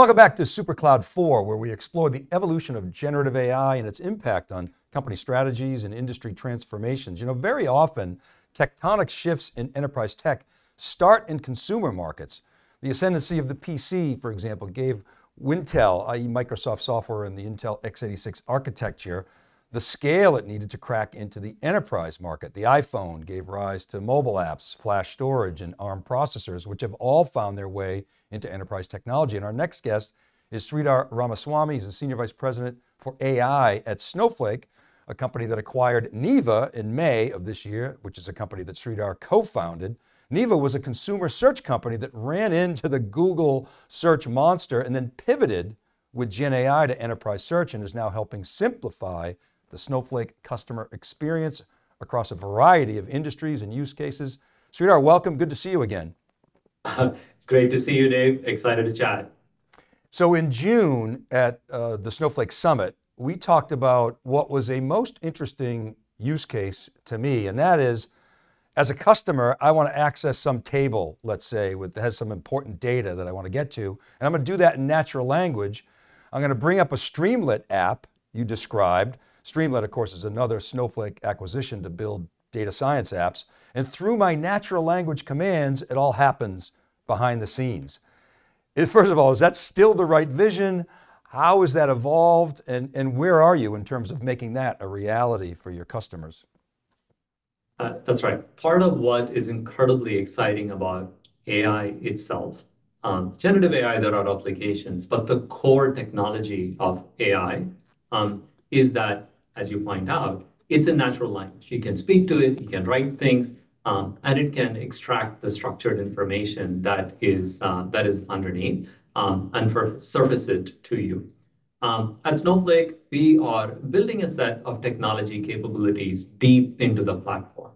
Welcome back to Supercloud 4, where we explore the evolution of generative AI and its impact on company strategies and industry transformations. You know, very often, tectonic shifts in enterprise tech start in consumer markets. The ascendancy of the PC, for example, gave Wintel, i.e. Microsoft software and the Intel x86 architecture, the scale it needed to crack into the enterprise market. The iPhone gave rise to mobile apps, flash storage, and ARM processors, which have all found their way into enterprise technology. And our next guest is Sridhar Ramaswamy. He's the Senior Vice President for AI at Snowflake, a company that acquired Neva in May of this year, which is a company that Sridhar co-founded. Neva was a consumer search company that ran into the Google search monster and then pivoted with Gen AI to enterprise search and is now helping simplify the Snowflake customer experience across a variety of industries and use cases. Sridhar, welcome, good to see you again. It's great to see you, Dave, excited to chat. So in June at the Snowflake Summit, we talked about what was a most interesting use case to me, and that is, as a customer, I want to access some table, let's say, that has some important data that I want to get to, and I'm going to do that in natural language. I'm going to bring up a Streamlit app you described. Streamlit, of course, is another Snowflake acquisition to build data science apps. And through my natural language commands, it all happens behind the scenes. First of all, is that still the right vision? How has that evolved? And where are you in terms of making that a reality for your customers? That's right. Part of what is incredibly exciting about AI itself, generative AI, there are applications, but the core technology of AI is that, as you point out, it's a natural language. You can speak to it, you can write things, and it can extract the structured information that is underneath and surface it to you. At Snowflake, we are building a set of technology capabilities deep into the platform.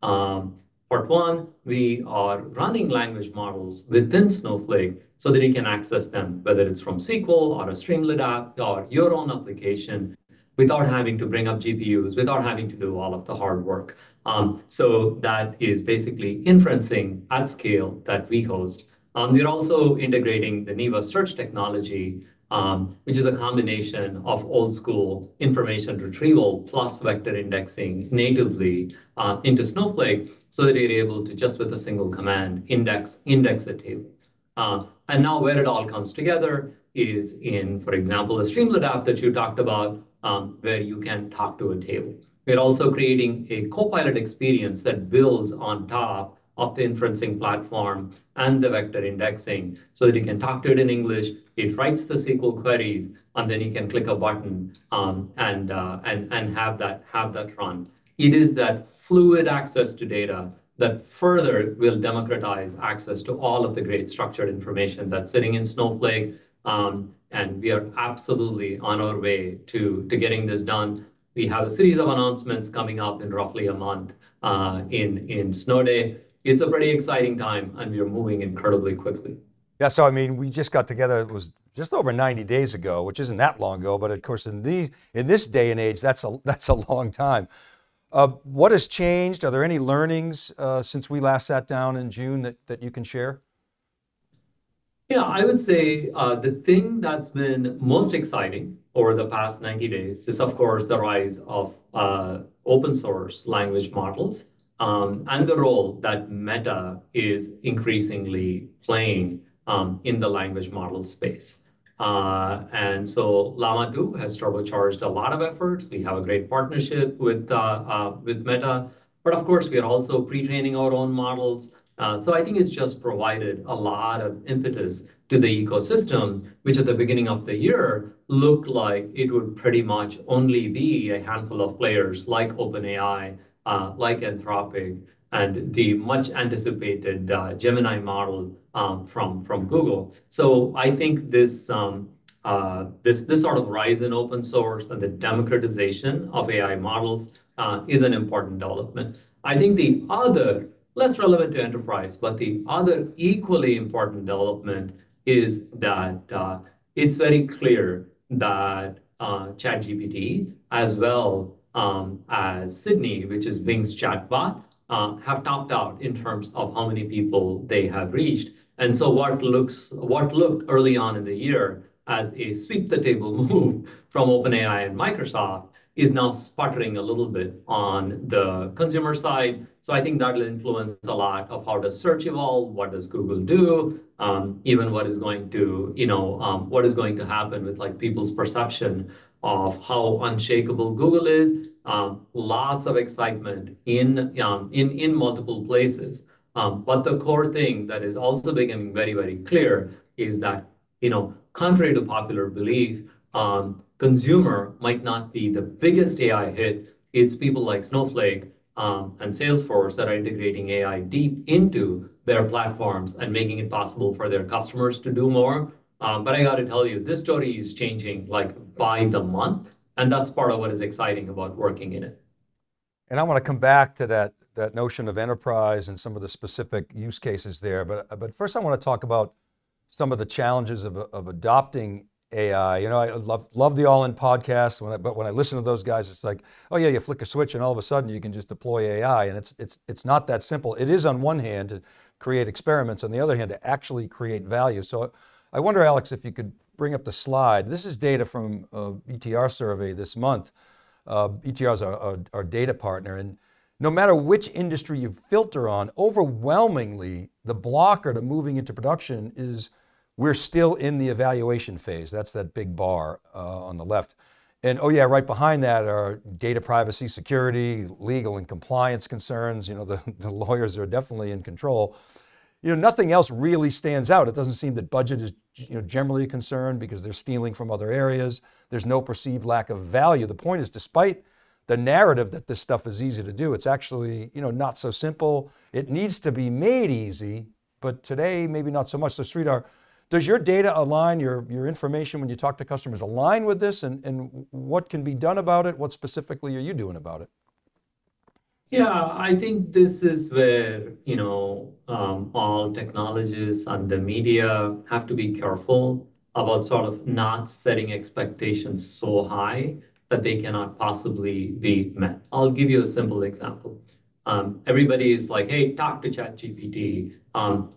Part one, we are running language models within Snowflake so that you can access them, whether it's from SQL or a Streamlit app or your own application, without having to bring up GPUs, without having to do all of the hard work. So that is basically inferencing at scale that we host. We're also integrating the Neva search technology, which is a combination of old school information retrieval plus vector indexing natively into Snowflake so that you're able to, just with a single command, index a table. And now where it all comes together is in, for example, the Streamlit app that you talked about, where you can talk to a table. We're also creating a co-pilot experience that builds on top of the inferencing platform and the vector indexing so that you can talk to it in English, it writes the SQL queries, and then you can click a button and have that run. It is that fluid access to data that further will democratize access to all of the great structured information that's sitting in Snowflake. And we are absolutely on our way to getting this done. We have a series of announcements coming up in roughly a month in Snow Day. It's a pretty exciting time, and we're moving incredibly quickly. Yeah, so I mean, we just got together, it was just over 90 days ago, which isn't that long ago, but of course in this day and age, that's a long time. What has changed? Are there any learnings since we last sat down in June that you can share? Yeah, I would say the thing that's been most exciting over the past 90 days is, of course, the rise of open source language models and the role that Meta is increasingly playing in the language model space. And so Llama 2 has turbocharged a lot of efforts. We have a great partnership with Meta, but of course, we are also pre-training our own models. So I think it's just provided a lot of impetus to the ecosystem, which at the beginning of the year looked like it would pretty much only be a handful of players like OpenAI, like Anthropic, and the much anticipated Gemini model from Google. So I think this sort of rise in open source and the democratization of AI models is an important development. I think the other, less relevant to enterprise, but the other equally important development is that it's very clear that ChatGPT, as well as Sydney, which is Bing's chatbot, have topped out in terms of how many people they have reached. And so what looked early on in the year as a sweep-the-table move from OpenAI and Microsoft is now sputtering a little bit on the consumer side. So I think that'll influence a lot of how does search evolve, what does Google do, even what is going to, what is going to happen with like people's perception of how unshakable Google is. Lots of excitement in multiple places. But the core thing that is also becoming very, very clear is that, contrary to popular belief, consumer might not be the biggest AI hit. It's people like Snowflake and Salesforce that are integrating AI deep into their platforms and making it possible for their customers to do more. But I got to tell you, this story is changing like by the month. And that's part of what is exciting about working in it. And I want to come back to that notion of enterprise and some of the specific use cases there. But first I want to talk about some of the challenges of adopting AI. I love the All In podcast, but when I listen to those guys, it's like, oh yeah, you flick a switch and all of a sudden you can just deploy AI. And it's not that simple. It is on one hand to create experiments, on the other hand to actually create value. So I wonder, Alex, if you could bring up the slide. This is data from ETR survey this month. ETR is our data partner. And no matter which industry you filter on, overwhelmingly the blocker to moving into production is we're still in the evaluation phase. That's that big bar on the left. And oh yeah, right behind that are data privacy, security, legal and compliance concerns. The lawyers are definitely in control. Nothing else really stands out. It doesn't seem that budget is generally a concern because they're stealing from other areas. There's no perceived lack of value. The point is, despite the narrative that this stuff is easy to do, it's actually not so simple. It needs to be made easy, but today, maybe not so much. So Sridhar, does your data align, your information when you talk to customers align with this, and what can be done about it? What specifically are you doing about it? Yeah, I think this is where, all technologists and the media have to be careful about sort of not setting expectations so high that they cannot possibly be met. I'll give you a simple example. Everybody is like, hey, talk to ChatGPT.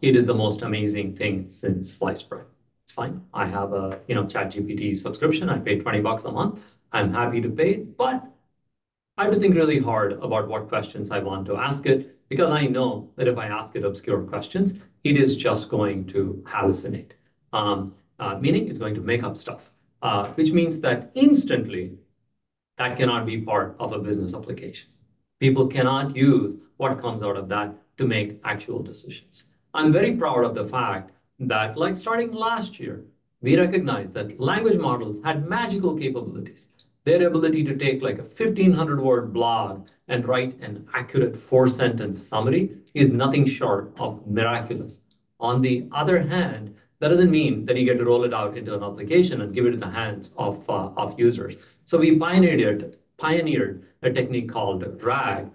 It is the most amazing thing since sliced bread. It's fine. I have a ChatGPT subscription. I pay $20 a month. I'm happy to pay it, but I have to think really hard about what questions I want to ask it, because I know that if I ask it obscure questions, it is just going to hallucinate, meaning it's going to make up stuff, which means that instantly that cannot be part of a business application. People cannot use what comes out of that to make actual decisions. I'm very proud of the fact that like starting last year, we recognized that language models had magical capabilities. Their ability to take like a 1,500-word blog and write an accurate 4-sentence summary is nothing short of miraculous. On the other hand, that doesn't mean that you get to roll it out into an application and give it in the hands of users. So we pioneered a technique called RAG,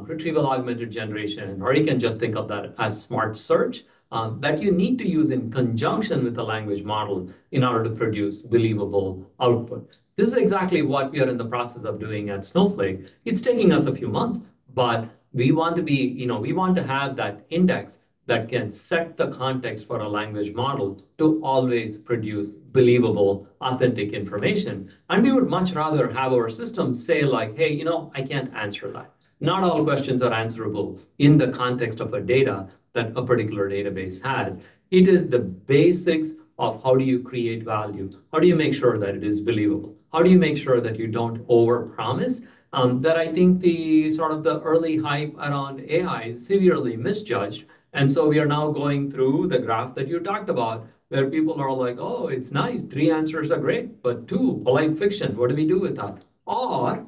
retrieval augmented generation, or you can just think of that as smart search, that you need to use in conjunction with a language model in order to produce believable output. This is exactly what we are in the process of doing at Snowflake. It's taking us a few months, but we want to be, we want to have that index that can set the context for a language model to always produce believable, authentic information. And we would much rather have our system say like, hey, I can't answer that. Not all questions are answerable in the context of a data that a particular database has. It is the basics of how do you create value? How do you make sure that it is believable? How do you make sure that you don't overpromise? That I think the early hype around AI is severely misjudged. And so we are now going through the graph that you talked about, where people are like, oh, it's nice. 3 answers are great, but 2, polite fiction. What do we do with that? Or,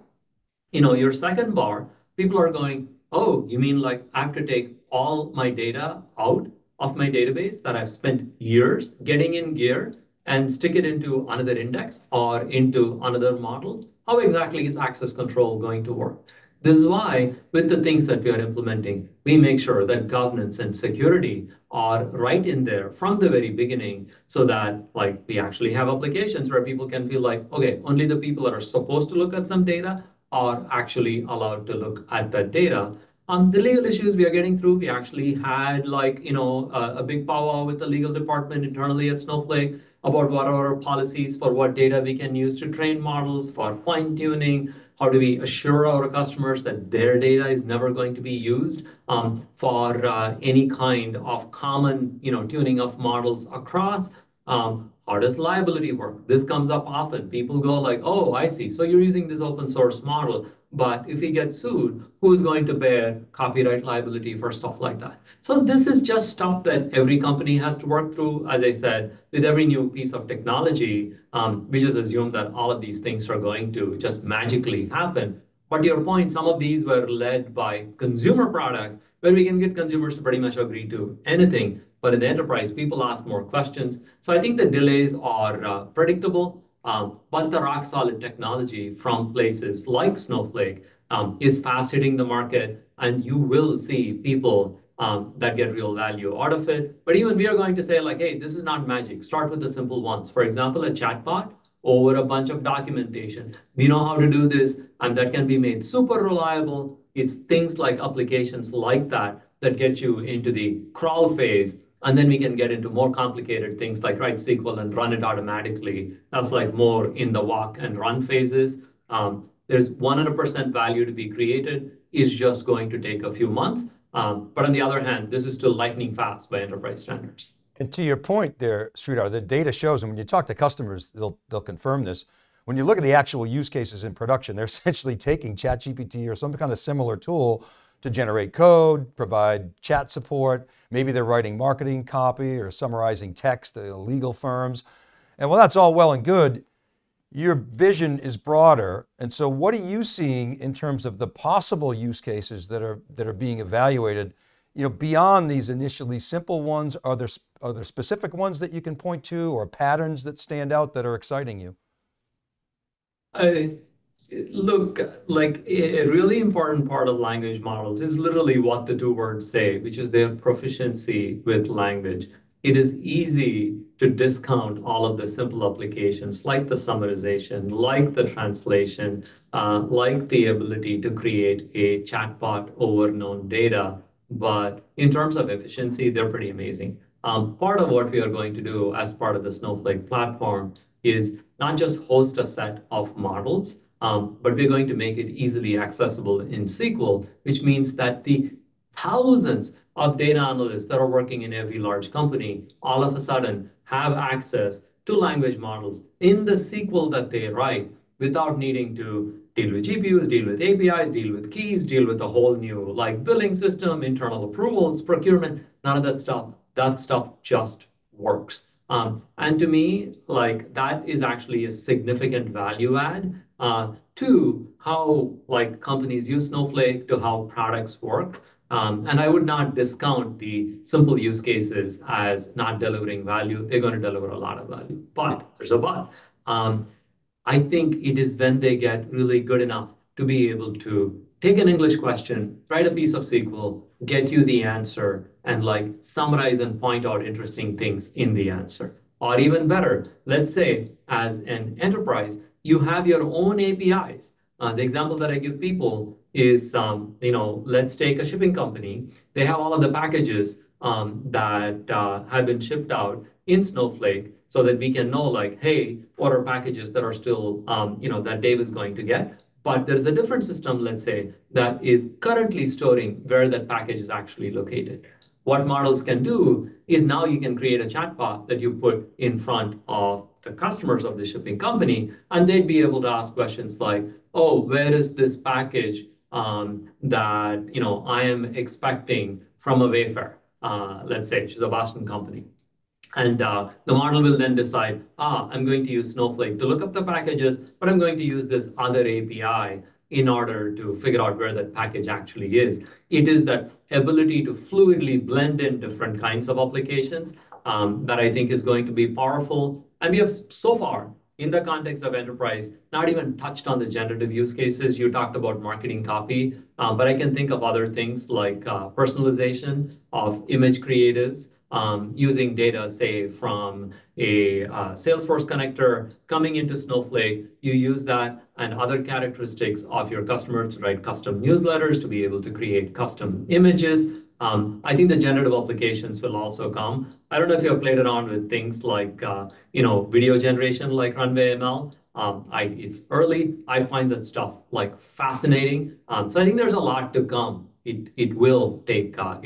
your second bar, people are going, oh, you mean like I have to take all my data out of my database that I've spent years getting in gear and stick it into another index or into another model? How exactly is access control going to work? This is why, with the things that we are implementing, we make sure that governance and security are right in there from the very beginning, so that like we actually have applications where people can feel like, okay, only the people that are supposed to look at some data are actually allowed to look at that data. The legal issues we are getting through, we actually had a big powwow with the legal department internally at Snowflake about what are our policies for what data we can use to train models, for fine tuning. How do we assure our customers that their data is never going to be used for any kind of common tuning of models across? How does liability work? This comes up often. People go like, oh, I see. So you're using this open source model, but if we get sued, who's going to bear copyright liability for stuff like that? So this is just stuff that every company has to work through. As I said, with every new piece of technology, we just assume that all of these things are going to just magically happen. But to your point, some of these were led by consumer products where we can get consumers to pretty much agree to anything. But in the enterprise, people ask more questions. So I think the delays are predictable, but the rock solid technology from places like Snowflake is fast hitting the market, and you will see people that get real value out of it. But even we are going to say like, hey, this is not magic. Start with the simple ones. For example, a chatbot over a bunch of documentation. We know how to do this, and that can be made super reliable. It's things like applications like that that get you into the crawl phase. And then we can get into more complicated things like write SQL and run it automatically. That's like more in the walk and run phases. There's 100% value to be created. It's just going to take a few months. But on the other hand, this is still lightning fast by enterprise standards. And to your point there, Sridhar, the data shows, and when you talk to customers, they'll confirm this. When you look at the actual use cases in production, they're essentially taking ChatGPT or some kind of similar tool to generate code, provide chat support. Maybe they're writing marketing copy or summarizing text to legal firms. And while that's all well and good, your vision is broader. And so what are you seeing in terms of the possible use cases that are being evaluated? You know, beyond these initially simple ones, are there specific ones that you can point to or patterns that stand out that are exciting you? Look, like a really important part of language models is literally what the two words say, which is their proficiency with language. It is easy to discount all of the simple applications like the summarization, like the translation, like the ability to create a chatbot over known data. But in terms of efficiency, they're pretty amazing. Part of what we are going to do as part of the Snowflake platform is not just host a set of models, but we're going to make it easily accessible in SQL, which means that the thousands of data analysts that are working in every large company all of a sudden have access to language models in the SQL that they write without needing to deal with GPUs, deal with APIs, deal with keys, deal with a whole new like billing system, internal approvals, procurement, none of that stuff. That stuff just works. And to me, like that is actually a significant value add to how like companies use Snowflake, to how products work. And I would not discount the simple use cases as not delivering value. They're going to deliver a lot of value, but there's a but. I think it is when they get really good enough to be able to take an English question, write a piece of SQL, get you the answer, and like summarize and point out interesting things in the answer. Or even better, let's say as an enterprise, you have your own APIs. The example that I give people is, let's take a shipping company. They have all of the packages that have been shipped out in Snowflake so that we can know like, hey, what are packages that are still, that Dave is going to get. But there's a different system, let's say, that is currently storing where that package is actually located. What models can do is now you can create a chatbot that you put in front of the customers of the shipping company, and they'd be able to ask questions like, oh, where is this package that I am expecting from a Wayfair? Let's say she's a Boston company. And the model will then decide, I'm going to use Snowflake to look up the packages, but I'm going to use this other API in order to figure out where that package actually is. It is that ability to fluidly blend in different kinds of applications that I think is going to be powerful. And we have so far in the context of enterprise, not even touched on the generative use cases. You talked about marketing copy, but I can think of other things like personalization of image creatives, using data, say, from a Salesforce connector coming into Snowflake. You use that and other characteristics of your customer to write custom newsletters, to be able to create custom images. I think the generative applications will also come. I don't know if you have played around with things like video generation like Runway ML. It's early. I find that stuff like fascinating. So I think there's a lot to come. It will take time.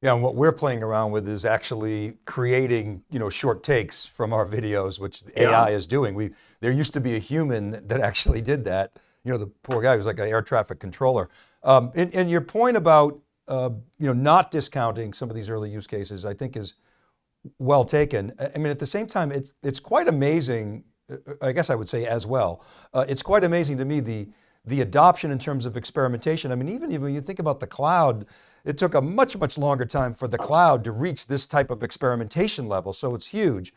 Yeah, and what we're playing around with is actually creating, short takes from our videos, which AI is doing. There used to be a human that actually did that. The poor guy was like an air traffic controller. And your point about not discounting some of these early use cases, I think, is well taken. I mean, at the same time, it's quite amazing. I guess I would say as well. It's quite amazing to me the adoption in terms of experimentation. I mean, even when you think about the cloud. It took a much, much longer time for the cloud to reach this type of experimentation level, so it's huge.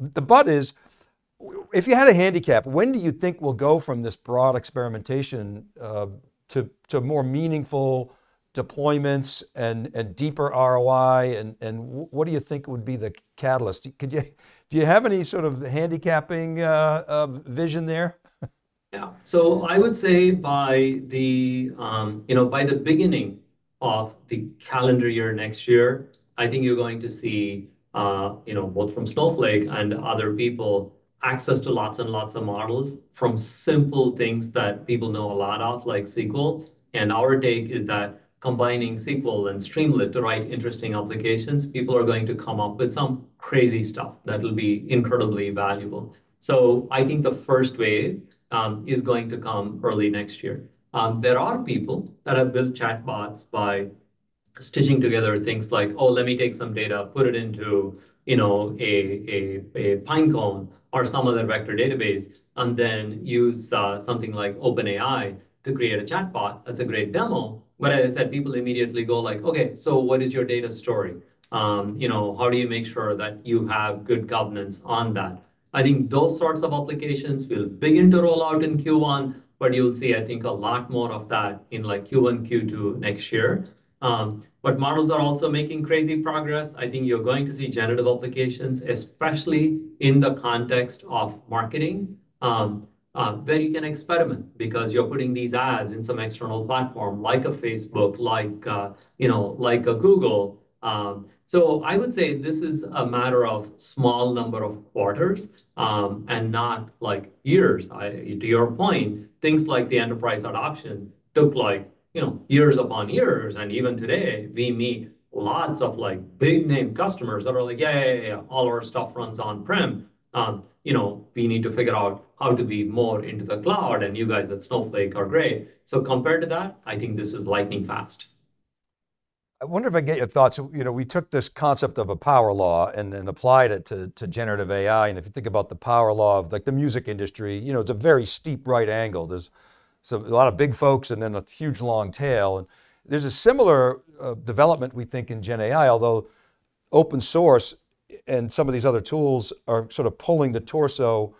The but is, if you had a handicap, when do you think we'll go from this broad experimentation to more meaningful deployments and deeper ROI, and what do you think would be the catalyst? Do you have any sort of handicapping vision there? Yeah, so I would say by the, by the beginning of the calendar year next year, I think you're going to see, both from Snowflake and other people, access to lots and lots of models from simple things that people know a lot of, like SQL. And our take is that combining SQL and Streamlit to write interesting applications, people are going to come up with some crazy stuff that will be incredibly valuable. So I think the first wave is going to come early next year. There are people that have built chatbots by stitching together things like, oh, let me take some data, put it into a Pinecone or some other vector database, and then use something like OpenAI to create a chatbot. That's a great demo. But as I said, people immediately go like, okay, so what is your data story? How do you make sure that you have good governance on that? I think those sorts of applications will begin to roll out in Q1. But you'll see, I think, a lot more of that in like Q1, Q2 next year. But models are also making crazy progress. I think you're going to see generative applications, especially in the context of marketing, where you can experiment because you're putting these ads in some external platform like a Facebook, like a Google. So I would say this is a matter of small number of quarters and not like years. To your point, things like the enterprise adoption took like, years upon years. And even today, we meet lots of like big name customers that are like, yeah, all our stuff runs on-prem. We need to figure out how to be more into the cloud, and you guys at Snowflake are great. So compared to that, I think this is lightning fast. I wonder if I get your thoughts. We took this concept of a power law and applied it to generative AI. And if you think about the power law of like the music industry, it's a very steep right angle. There's a lot of big folks and then a huge long tail. And there's a similar development we think in Gen AI, although open source and some of these other tools are sort of pulling the torso,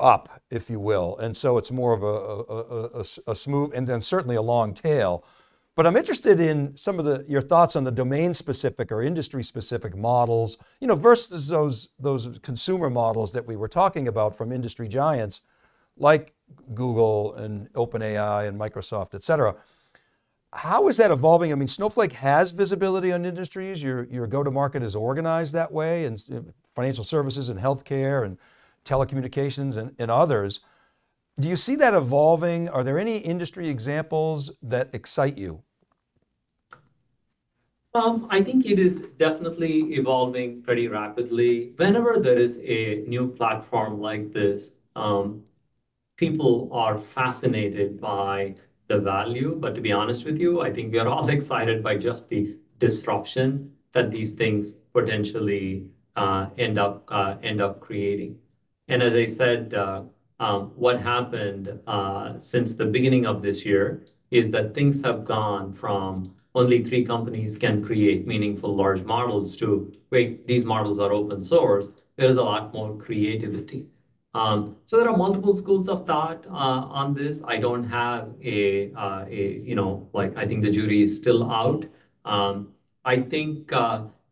up, if you will. And so it's more of a smooth and then certainly a long tail. But I'm interested in some of your thoughts on the domain specific or industry specific models, versus those consumer models that we were talking about from industry giants like Google and OpenAI and Microsoft, et cetera. How is that evolving? I mean, Snowflake has visibility on industries. Your go-to-market is organized that way, and financial services and healthcare and telecommunications and others. Do you see that evolving? Are there any industry examples that excite you? I think it is definitely evolving pretty rapidly. Whenever there is a new platform like this, people are fascinated by the value. But to be honest with you, I think we are all excited by just the disruption that these things potentially end up creating. And as I said, what happened since the beginning of this year is that things have gone from only 3 companies can create meaningful large models to, wait, these models are open source. there is a lot more creativity. So there are multiple schools of thought on this. I don't have I think the jury is still out. I think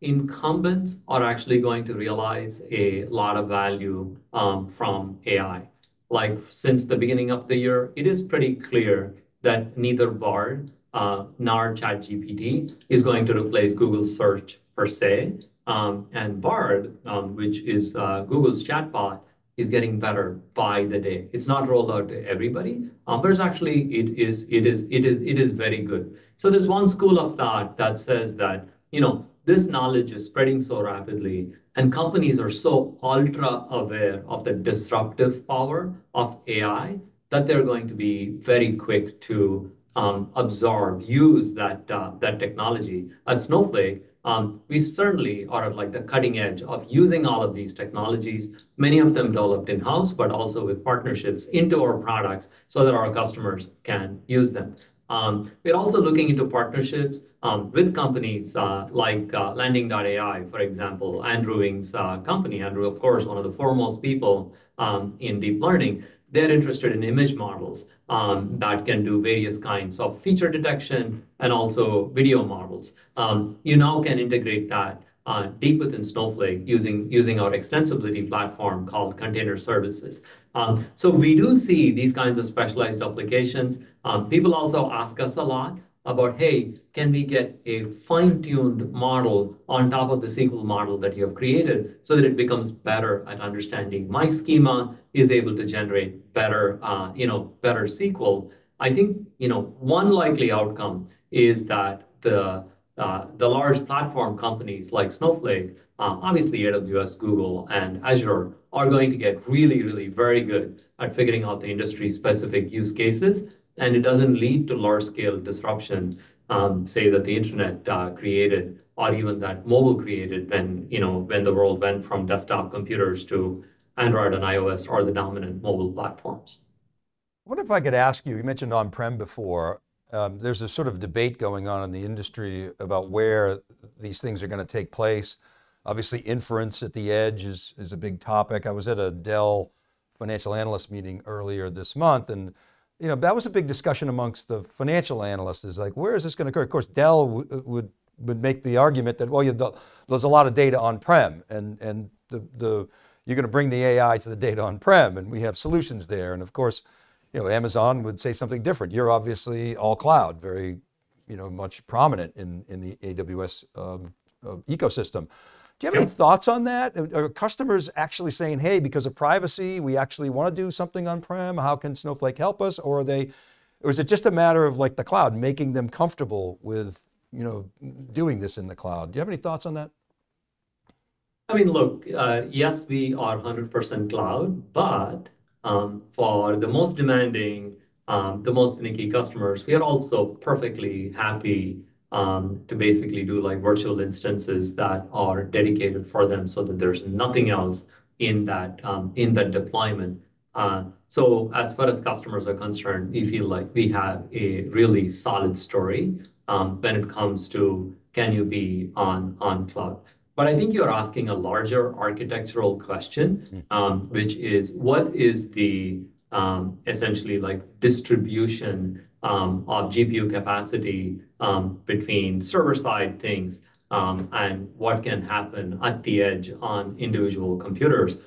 incumbents are actually going to realize a lot of value from AI. Like since the beginning of the year, it is pretty clear that neither Bard nor ChatGPT is going to replace Google search per se. And Bard, which is Google's chatbot, is getting better by the day. It's not rolled out to everybody, but it's actually it is very good. So there's one school of thought that says that this knowledge is spreading so rapidly, and companies are so ultra aware of the disruptive power of AI that they're going to be very quick to use that that technology. At Snowflake, we certainly are at like the cutting edge of using all of these technologies, many of them developed in-house, but also with partnerships into our products so that our customers can use them. We're also looking into partnerships with companies like Landing.ai, for example, Andrew Ng's company. Andrew, of course, one of the foremost people in deep learning. They're interested in image models that can do various kinds of feature detection and also video models. You now can integrate that deep within Snowflake using our extensibility platform called Container Services. So we do see these kinds of specialized applications. People also ask us a lot about, hey, can we get a fine-tuned model on top of the SQL model that you have created so that it becomes better at understanding my schema, is able to generate better, better SQL. I think, one likely outcome is that the large platform companies like Snowflake, obviously AWS, Google, and Azure are going to get really, really very good at figuring out the industry-specific use cases. And it doesn't lead to large-scale disruption, say that the internet created, or even that mobile created when the world went from desktop computers to Android and iOS are the dominant mobile platforms. I wonder if I could ask you mentioned on-prem before. There's a sort of debate going on in the industry about where these things are going to take place. Obviously, inference at the edge is a big topic. I was at a Dell financial analyst meeting earlier this month, and that was a big discussion amongst the financial analysts, is like, where is this going to occur? Of course, Dell would make the argument that, well, there's a lot of data on-prem, and you're going to bring the AI to the data on-prem, and we have solutions there. And of course, Amazon would say something different. You're obviously all cloud, very, much prominent in the AWS ecosystem. Do you have any thoughts on that? Are customers actually saying, hey, because of privacy, we actually want to do something on-prem, how can Snowflake help us? Or is it just a matter of like the cloud, making them comfortable with, doing this in the cloud? Do you have any thoughts on that? I mean, look, yes, we are 100% cloud, but for the most demanding, the most finicky customers, we are also perfectly happy to basically do like virtual instances that are dedicated for them so that there's nothing else in that deployment. So as far as customers are concerned, we feel like we have a really solid story when it comes to, can you be on cloud? But I think you're asking a larger architectural question, which is what is the essentially like distribution of GPU capacity between server-side things and what can happen at the edge on individual computers.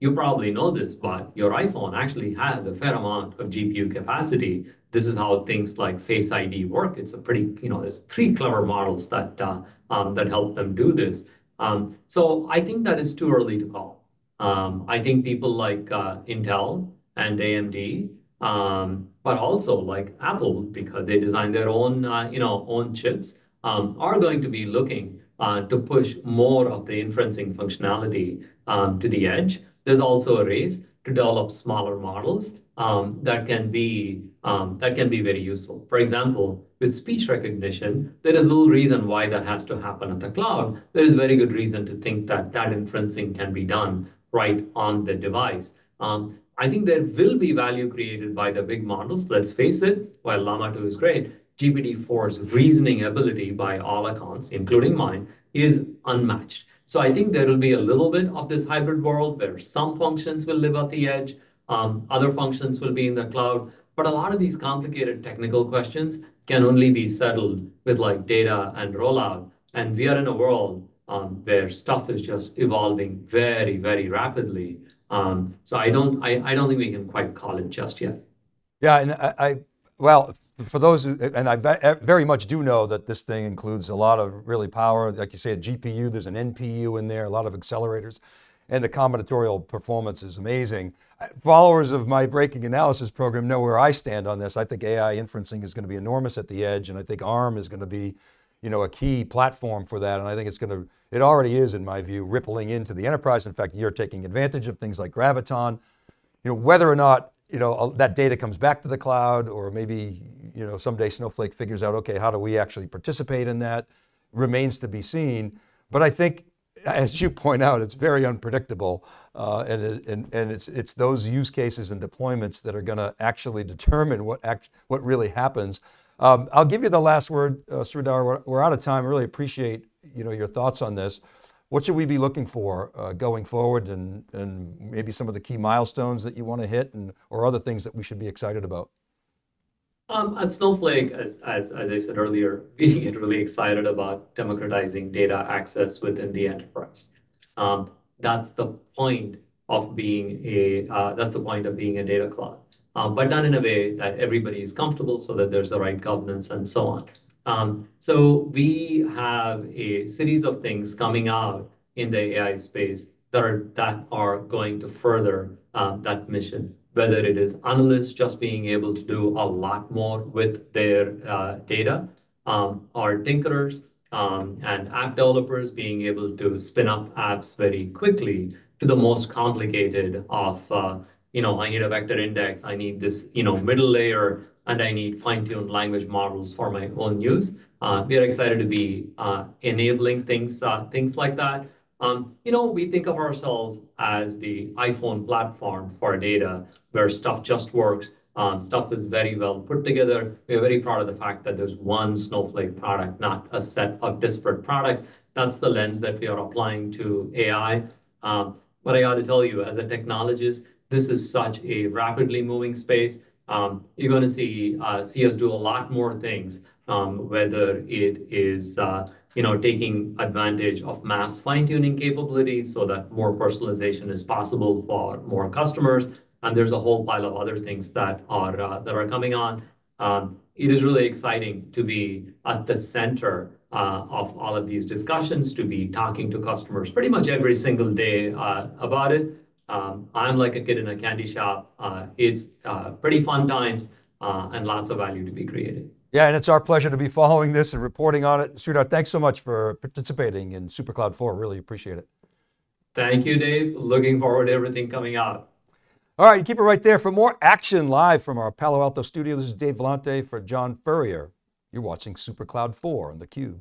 You probably know this, but your iPhone actually has a fair amount of GPU capacity. This is how things like Face ID work. It's a pretty, there's 3 clever models that that help them do this. So I think that is too early to call. I think people like Intel and AMD, but also like Apple, because they design their own, own chips, are going to be looking to push more of the inferencing functionality to the edge. There's also a race to develop smaller models that can be very useful. For example, with speech recognition, there is little reason why that has to happen at the cloud. There is very good reason to think that that inferencing can be done right on the device. I think there will be value created by the big models. Let's face it, while Llama 2 is great, GPT-4's reasoning ability by all accounts, including mine, is unmatched. So I think there will be a little bit of this hybrid world where some functions will live at the edge, other functions will be in the cloud, but a lot of these complicated technical questions can only be settled with like data and rollout. And we are in a world where stuff is just evolving very, very rapidly. So I don't think we can quite call it just yet. Yeah, and well, for those who, and I very much do know that this thing includes a lot of really power, like you say, a GPU, there's an NPU in there, a lot of accelerators, and the combinatorial performance is amazing. Followers of my breaking analysis program know where I stand on this. I think AI inferencing is going to be enormous at the edge, and I think ARM is going to be, you know, a key platform for that. And I think it's going to, it already is in my view, rippling into the enterprise. In fact, you're taking advantage of things like Graviton, you know, whether or not, you know, that data comes back to the cloud, or maybe, you know, someday Snowflake figures out, okay, how do we actually participate in that? Remains to be seen. But I think, as you point out, it's very unpredictable. And it's those use cases and deployments that are going to actually determine what really happens. I'll give you the last word, Sridhar. We're out of time. I really appreciate, you know, your thoughts on this. What should we be looking for going forward, and maybe some of the key milestones that you want to hit, and or other things that we should be excited about? At Snowflake, as I said earlier, we get really excited about democratizing data access within the enterprise. That's the point of being a data cloud, but done in a way that everybody is comfortable, so that there's the right governance and so on. So we have a series of things coming out in the AI space that are going to further that mission. Whether it is analysts just being able to do a lot more with their data, or tinkerers and app developers being able to spin up apps very quickly, to the most complicated of, you know, I need a vector index, I need this, you know, middle layer, and I need fine-tuned language models for my own use. We are excited to be enabling things like that. You know, we think of ourselves as the iPhone platform for data, where stuff just works. Stuff is very well put together. We're very proud of the fact that there's one Snowflake product, not a set of disparate products. That's the lens that we are applying to AI. But I got to tell you, as a technologist, this is such a rapidly moving space. You're going to see us do a lot more things, whether it is you know, taking advantage of mass fine-tuning capabilities so that more personalization is possible for more customers. And there's a whole pile of other things that are coming on. It is really exciting to be at the center of all of these discussions, to be talking to customers pretty much every single day about it. I'm like a kid in a candy shop. It's pretty fun times and lots of value to be created. Yeah, and it's our pleasure to be following this and reporting on it. Sridhar, thanks so much for participating in Supercloud 4. Really appreciate it. Thank you, Dave. Looking forward to everything coming out. All right, keep it right there for more action live from our Palo Alto studio. This is Dave Vellante for John Furrier. You're watching Supercloud 4 on theCUBE.